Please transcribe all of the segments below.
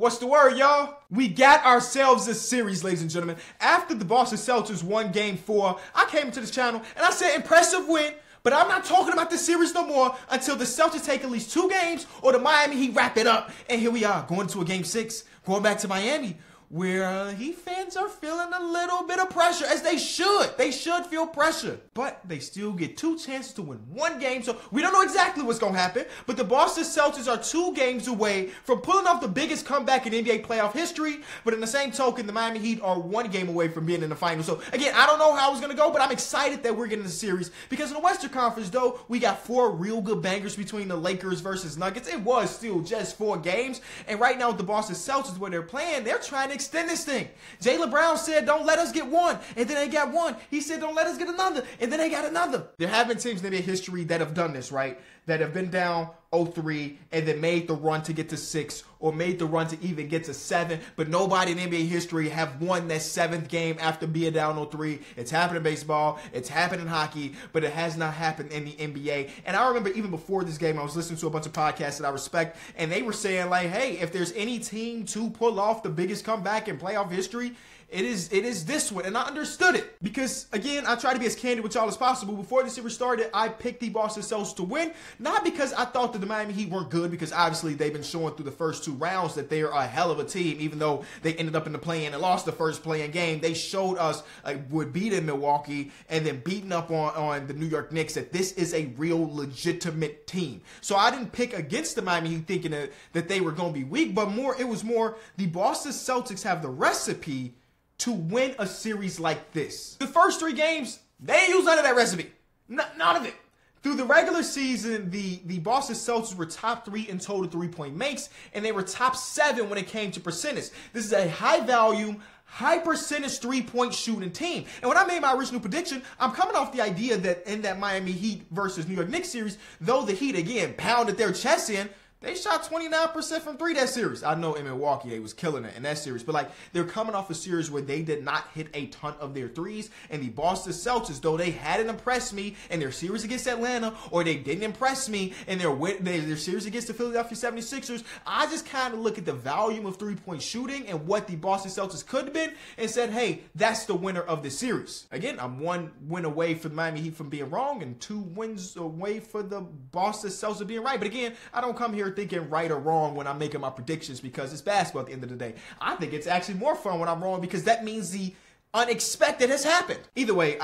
What's the word, y'all? We got ourselves a series, ladies and gentlemen. After the Boston Celtics won Game 4, I came into this channel and I said, impressive win, but I'm not talking about this series no more until the Celtics take at least 2 games or the Miami Heat wrap it up. And here we are, going to a Game 6, going back to Miami, where Heat fans are feeling a little bit of pressure, as they should. They should feel pressure. But they still get 2 chances to win 1 game, so we don't know exactly what's going to happen. But the Boston Celtics are 2 games away from pulling off the biggest comeback in NBA playoff history. But in the same token, the Miami Heat are 1 game away from being in the finals. So, again, I don't know how it's going to go, but I'm excited that we're getting the series. Because in the Western Conference, though, we got 4 real good bangers between the Lakers versus Nuggets. It was still just 4 games. And right now with the Boston Celtics, where they're playing, they're trying to extend this thing. Jaylen Brown said, don't let us get 1, and then they got 1. He said, don't let us get another, and then they got another. There have been teams in their history that have done this, right? That have been down 0-3 and then made the run to get to 6 or made the run to even get to 7, but nobody in NBA history have won that 7th game after being down 0-3. It's happened in baseball, it's happened in hockey, but it has not happened in the NBA. And I remember even before this game, I was listening to a bunch of podcasts that I respect, and they were saying like, hey, if there's any team to pull off the biggest comeback in playoff history, it is this one. And I understood it because, again, I try to be as candid with y'all as possible. Before the series started, I picked the Boston Celtics to win, not because I thought that the Miami Heat weren't good, because obviously they've been showing through the first 2 rounds that they're a hell of a team, even though they ended up in the play-in and lost the first play-in game. They showed us would beat in Milwaukee and then beating up on the New York Knicks, that this is a real legitimate team. So I didn't pick against the Miami Heat thinking that they were going to be weak, but it was more the Boston Celtics have the recipe to win a series like this. The first 3 games, they ain't used none of that recipe. None of it. Through the regular season, the Boston Celtics were top 3 in total three-point makes, and they were top 7 when it came to percentage. This is a high-volume, high-percentage three-point shooting team. And when I made my original prediction, I'm coming off the idea that in that Miami Heat versus New York Knicks series, though the Heat, again, pounded their chests in, they shot 29% from 3 that series. I know in Milwaukee they was killing it in that series, but like they're coming off a series where they did not hit a ton of their threes. And the Boston Celtics, though they hadn't impressed me in their series against Atlanta, or they didn't impress me in their series against the Philadelphia 76ers, I just kind of look at the volume of three-point shooting and what the Boston Celtics could have been and said, hey, that's the winner of the series. Again, I'm 1 win away for the Miami Heat from being wrong and 2 wins away for the Boston Celtics being right. But again, I don't come here thinking right or wrong when I'm making my predictions, because it's basketball at the end of the day. I think it's actually more fun when I'm wrong, because that means the unexpected has happened. Either way,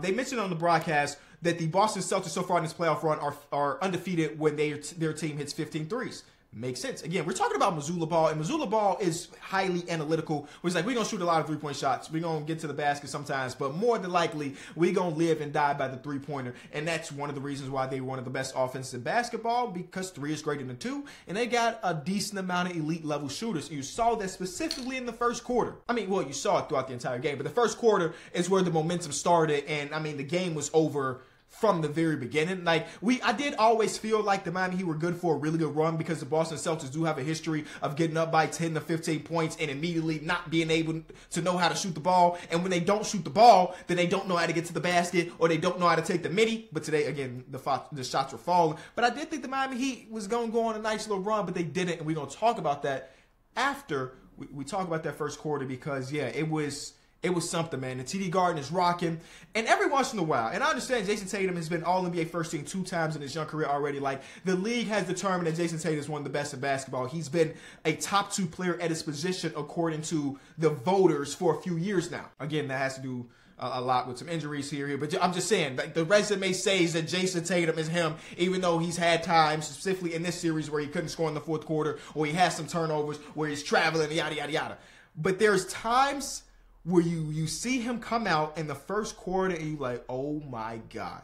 they mentioned on the broadcast that the Boston Celtics so far in this playoff run are undefeated when their team hits 15 threes. Makes sense. Again, we're talking about Missoula ball, and Missoula ball is highly analytical. It's like, we're going to shoot a lot of three-point shots. We're going to get to the basket sometimes, but more than likely, we're going to live and die by the three-pointer, and that's one of the reasons why they're one of the best offenses in basketball, because 3 is greater than 2, and they got a decent amount of elite-level shooters. You saw that specifically in the first quarter. I mean, well, you saw it throughout the entire game, but the first quarter is where the momentum started, and, I mean, the game was over from the very beginning. Like, I did always feel like the Miami Heat were good for a really good run, because the Boston Celtics do have a history of getting up by 10 to 15 points and immediately not being able to know how to shoot the ball. And when they don't shoot the ball, then they don't know how to get to the basket, or they don't know how to take the midi. But today, again, the shots were falling. But I did think the Miami Heat was going to go on a nice little run, but they didn't. And we're going to talk about that after we talk about that first quarter, because, yeah, it was something, man. The TD Garden is rocking. And every once in a while, and I understand Jayson Tatum has been All-NBA first team 2 times in his young career already. Like, the league has determined that Jayson Tatum is one of the best in basketball. He's been a top 2 player at his position according to the voters for a few years now. Again, that has to do a lot with some injuries here, but I'm just saying, like, the resume says that Jayson Tatum is him, even though he's had times, specifically in this series, where he couldn't score in the fourth quarter, or he has some turnovers, where he's traveling, yada, yada, yada. But there's times where you see him come out in the first quarter and you're like, oh my God,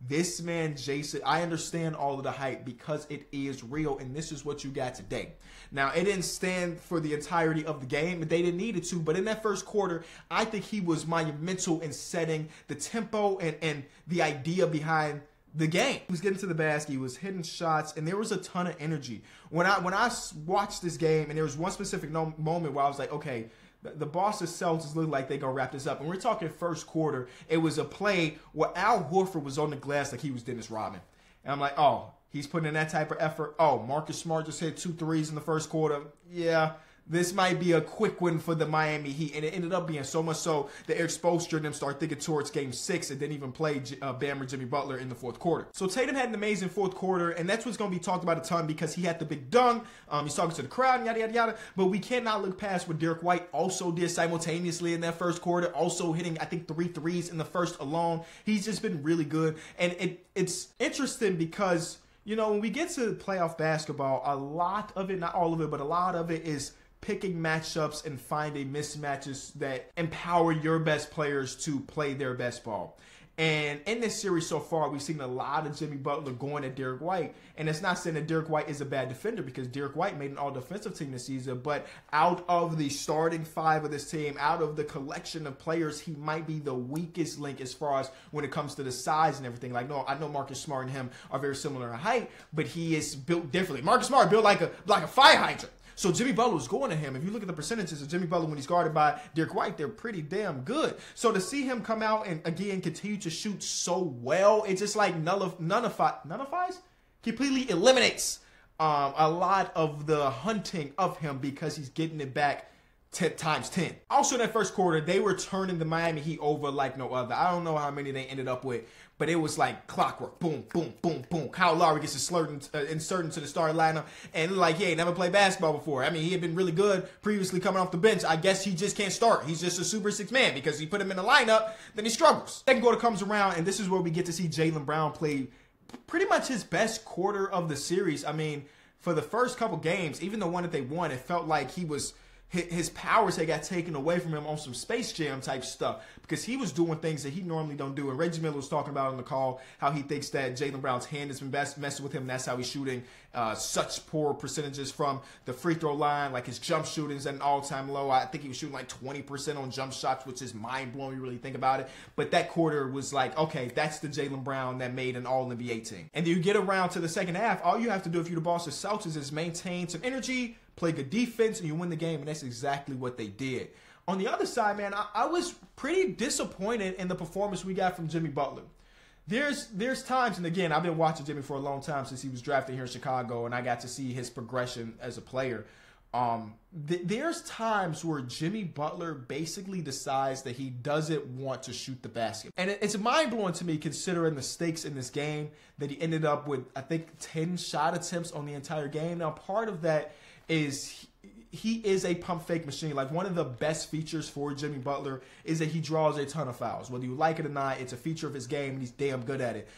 this man Jayson, I understand all of the hype because it is real, and this is what you got today. Now, it didn't stand for the entirety of the game, but they didn't need it to. But in that first quarter, I think he was monumental in setting the tempo and the idea behind the game. He was getting to the basket, he was hitting shots, and there was a ton of energy. When I watched this game, and there was one specific moment where I was like, okay, the Boston Celtics look like they're going to wrap this up. And we're talking first quarter. It was a play where Al Horford was on the glass like he was Dennis Rodman. And I'm like, oh, he's putting in that type of effort. Oh, Marcus Smart just hit 2 threes in the first quarter. Yeah, this might be a quick win for the Miami Heat. And it ended up being so much so that Erik Spoelstra and them start thinking towards Game 6 and didn't even play Bam or Jimmy Butler in the fourth quarter. So Tatum had an amazing fourth quarter, and that's what's going to be talked about a ton because he had the big dunk. He's talking to the crowd, yada, yada, yada. But we cannot look past what Derrick White also did simultaneously in that first quarter, also hitting, I think, 3 threes in the first alone. He's just been really good. And it's interesting because, you know, when we get to playoff basketball, a lot of it, not all of it, but a lot of it is picking matchups and finding mismatches that empower your best players to play their best ball. And in this series so far, we've seen a lot of Jimmy Butler going at Derrick White. And it's not saying that Derrick White is a bad defender because Derrick White made an all-defensive team this season. But out of the starting five of this team, out of the collection of players, he might be the weakest link as far as when it comes to the size and everything. Like, no, I know Marcus Smart and him are very similar in height, but he is built differently. Marcus Smart built like a fire hydrant. So Jimmy Butler was going to him. If you look at the percentages of Jimmy Butler when he's guarded by Derrick White, they're pretty damn good. So to see him come out and, again, continue to shoot so well, it just like nullifies, completely eliminates a lot of the hunting of him because he's getting it back 10 times 10. Also in that first quarter, they were turning the Miami Heat over like no other. I don't know how many they ended up with, but it was like clockwork. Boom, boom, boom, boom. Kyle Lowry gets inserted into the starting lineup, and like he ain't never played basketball before. I mean, he had been really good previously coming off the bench. I guess he just can't start. He's just a super 6 man because you put him in the lineup, then he struggles. Second quarter comes around, and this is where we get to see Jaylen Brown play pretty much his best quarter of the series. I mean, for the first couple games, even the one that they won, it felt like he was... his powers had got taken away from him on some Space Jam type stuff because he was doing things that he normally don't do. And Reggie Miller was talking about on the call how he thinks that Jaylen Brown's hand has been messing with him. That's how he's shooting such poor percentages from the free throw line. Like his jump shooting's at an all-time low. I think he was shooting like 20% on jump shots, which is mind-blowing when you really think about it. But that quarter was like, okay, that's the Jaylen Brown that made an all-NBA team. And then you get around to the second half. All you have to do if you're the Boston Celtics is maintain some energy, play good defense, and you win the game, and that's exactly what they did. On the other side, man, I was pretty disappointed in the performance we got from Jimmy Butler. There's times, and again, I've been watching Jimmy for a long time since he was drafted here in Chicago, and I got to see his progression as a player. There's times where Jimmy Butler basically decides that he doesn't want to shoot the basket. And it's mind-blowing to me considering the stakes in this game that he ended up with, I think, 10 shot attempts on the entire game. Now, part of that is he is a pump fake machine. Like one of the best features for Jimmy Butler is that he draws a ton of fouls. Whether you like it or not, it's a feature of his game and he's damn good at it.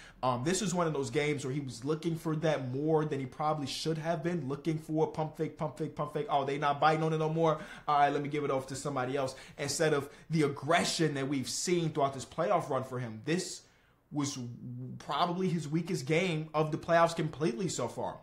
This is one of those games where he was looking for that more than he probably should have been looking for. Pump fake, pump fake, pump fake. Oh, they not biting on it no more. All right, let me give it off to somebody else. Instead of the aggression that we've seen throughout this playoff run for him, this was probably his weakest game of the playoffs completely so far.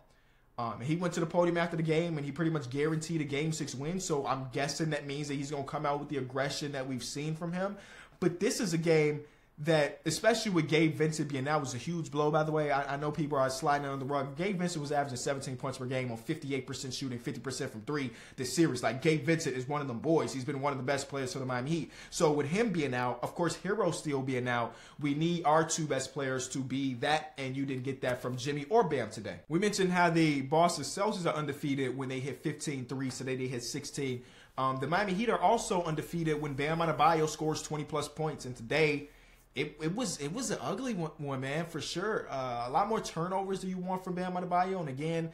He went to the podium after the game, and he pretty much guaranteed a Game 6 win. So I'm guessing that means that he's going to come out with the aggression that we've seen from him. But this is a game that, especially with Gabe Vincent being out, was a huge blow, by the way. I know people are sliding on the rug. Gabe Vincent was averaging 17 points per game on 58% shooting, 50% from 3 this series. Like, Gabe Vincent is one of them boys. He's been one of the best players for the Miami Heat. So with him being out, of course, Hero still being out, we need our two best players to be that, and you didn't get that from Jimmy or Bam today. We mentioned how the Boston Celtics are undefeated when they hit 15 threes. Today they hit 16. The Miami Heat are also undefeated when Bam Adebayo scores 20-plus points, and today... It was an ugly one, man, for sure. A lot more turnovers than you want from Bam Adebayo. And again,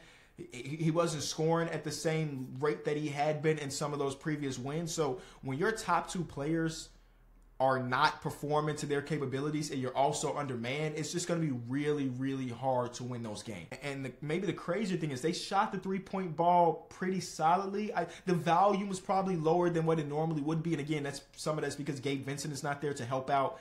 he wasn't scoring at the same rate that he had been in some of those previous wins. So when your top two players are not performing to their capabilities and you're also undermanned, it's just going to be really, really hard to win those games. And maybe the crazier thing is they shot the three-point ball pretty solidly. The volume was probably lower than what it normally would be. And again, that's some of that's because Gabe Vincent is not there to help out.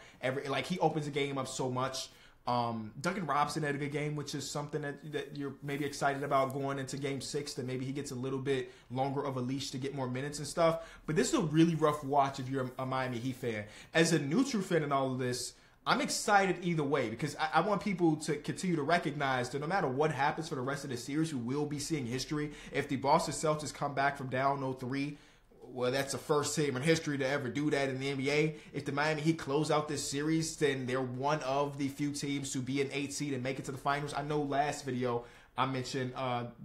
Like he opens the game up so much. Duncan Robinson had a good game, which is something that you're maybe excited about going into Game 6, that maybe he gets a little bit longer of a leash to get more minutes and stuff. But this is a really rough watch if you're a Miami Heat fan. As a neutral fan in all of this, I'm excited either way because I want people to continue to recognize that no matter what happens for the rest of the series, we will be seeing history. If the Boston Celtics come back from down 0-3, well, that's the first team in history to ever do that in the NBA. If the Miami Heat close out this series, then they're one of the few teams to be an 8 seed and make it to the finals. I know last video I mentioned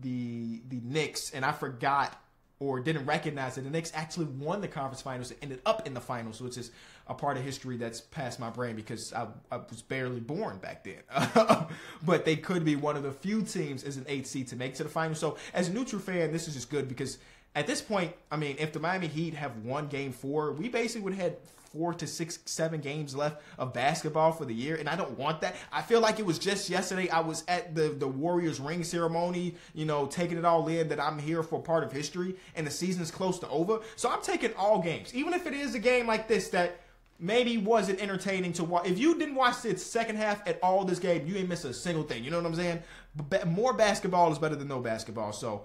the Knicks, and I forgot or didn't recognize that the Knicks actually won the conference finals and ended up in the finals, which is a part of history that's past my brain because I was barely born back then. But they could be one of the few teams as an 8 seed to make to the finals. So as a neutral fan, this is just good because at this point, I mean, if the Miami Heat have won Game 4, we basically would have had 4 to 6, 7 games left of basketball for the year, and I don't want that. I feel like it was just yesterday I was at the Warriors ring ceremony, you know, taking it all in that I'm here for part of history, and the season's close to over. So I'm taking all games, even if it is a game like this that maybe wasn't entertaining to watch. If you didn't watch the second half at all this game, you ain't miss a single thing. You know what I'm saying? More basketball is better than no basketball, so...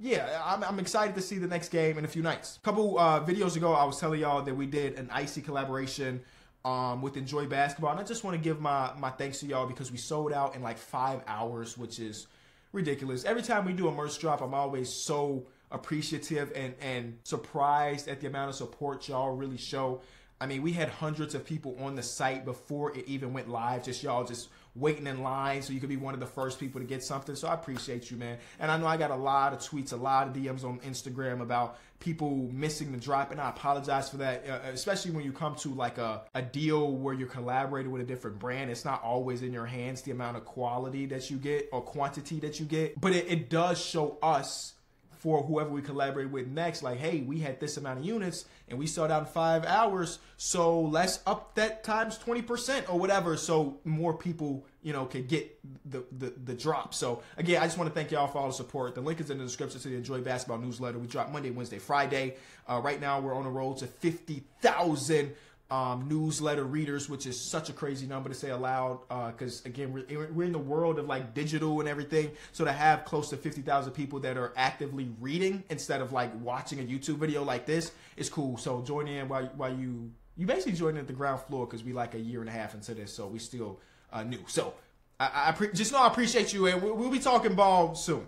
yeah, I'm excited to see the next game in a few nights. A couple videos ago, I was telling y'all that we did an Icy collaboration with Enjoy Basketball, and I just want to give my thanks to y'all because we sold out in like 5 hours, which is ridiculous. Every time we do a merch drop, I'm always so appreciative and surprised at the amount of support y'all really show. I mean, we had hundreds of people on the site before it even went live, just y'all just waiting in line so you could be one of the first people to get something. So I appreciate you, man. And I know I got a lot of tweets, a lot of DMs on Instagram about people missing the drop, and I apologize for that, especially when you come to like a deal where you're collaborating with a different brand. It's not always in your hands the amount of quality that you get or quantity that you get, but it does show us, for whoever we collaborate with next, like, hey, we had this amount of units and we sold out in 5 hours, so let's up that times 20% or whatever so more people, you know, can get the drop. So again, I just want to thank y'all for all the support. The link is in the description to the Enjoy Basketball newsletter. We drop Monday, Wednesday, Friday. Right now we're on the road to 50,000 newsletter readers, which is such a crazy number to say aloud, because again, we're in the world of like digital and everything, so to have close to 50,000 people that are actively reading instead of like watching a YouTube video like this is cool. So join in while you basically join at the ground floor, because we like a year and a half into this, so we still new. So I just know I appreciate you, and we'll be talking ball soon.